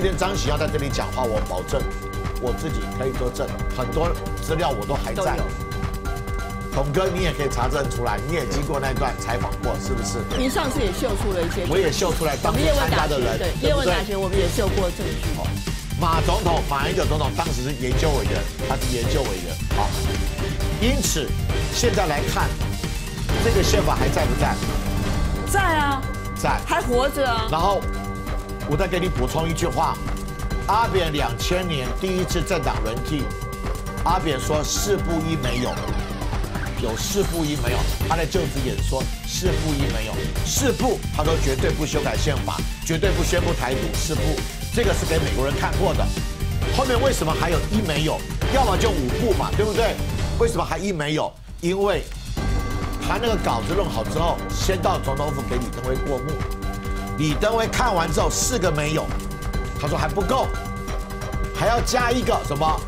今天张喜要在这里讲话，我保证我自己可以作证，很多资料我都还在。董哥，你也可以查证出来，你也经过那段采访过，是不是？您上次也秀出了一些，我也秀出来当时参加的人，对，叶问打拳我们也秀过证据。马总统，马英九总统当时是研究委员，他是研究委员，好。因此，现在来看，这个宪法还在不在？在啊，在，还活着啊。然后。 我再给你补充一句话，阿扁2000年第一次政党轮替，阿扁说四不一没有，有四不一没有，他的就职演说四不一没有，四不他说绝对不修改宪法，绝对不宣布台独，四不这个是给美国人看过的。后面为什么还有一没有？要么就五不嘛，对不对？为什么还一没有？因为他那个稿子弄好之后，先到总统府给李登辉过目。 李登辉看完之后，4个没有，他说还不够，还要加一个什么？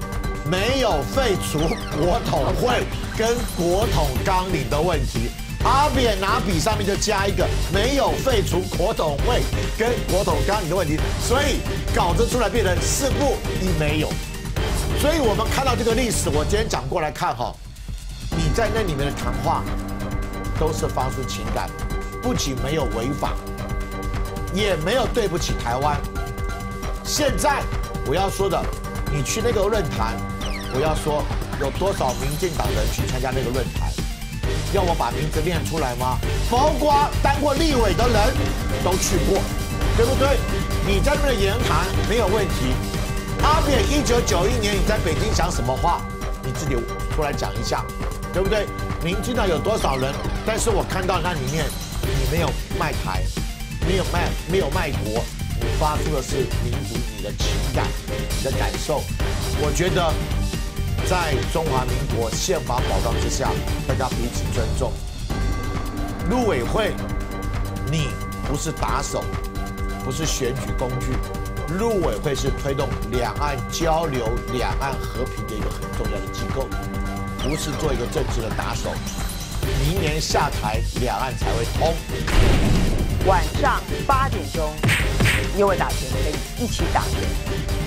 没有废除国统会跟国统纲领的问题。阿扁拿笔上面就加一个没有废除国统会跟国统纲领的问题，所以稿子出来变成4不1没有。所以我们看到这个历史，我今天讲过来看哈，你在那里面的谈话都是发出情感，不仅没有违法。 也没有对不起台湾。现在我要说的，你去那个论坛，我要说有多少民进党人去参加那个论坛？要我把名字念出来吗？包括当过立委的人都去过，对不对？你在那边的言谈没有问题。阿扁1991年你在北京讲什么话，你自己出来讲一下，对不对？民进党有多少人？但是我看到那里面你没有卖台。 没有卖国，你发出的是民族你的情感、你的感受。我觉得，在中华民国宪法保障之下，大家彼此尊重。陆委会，你不是打手，不是选举工具，陆委会是推动两岸交流、两岸和平的一个很重要的机构，不是做一个政治的打手。明年下台，两岸才会通。 晚上8点钟，叶问打拳可以一起打拳。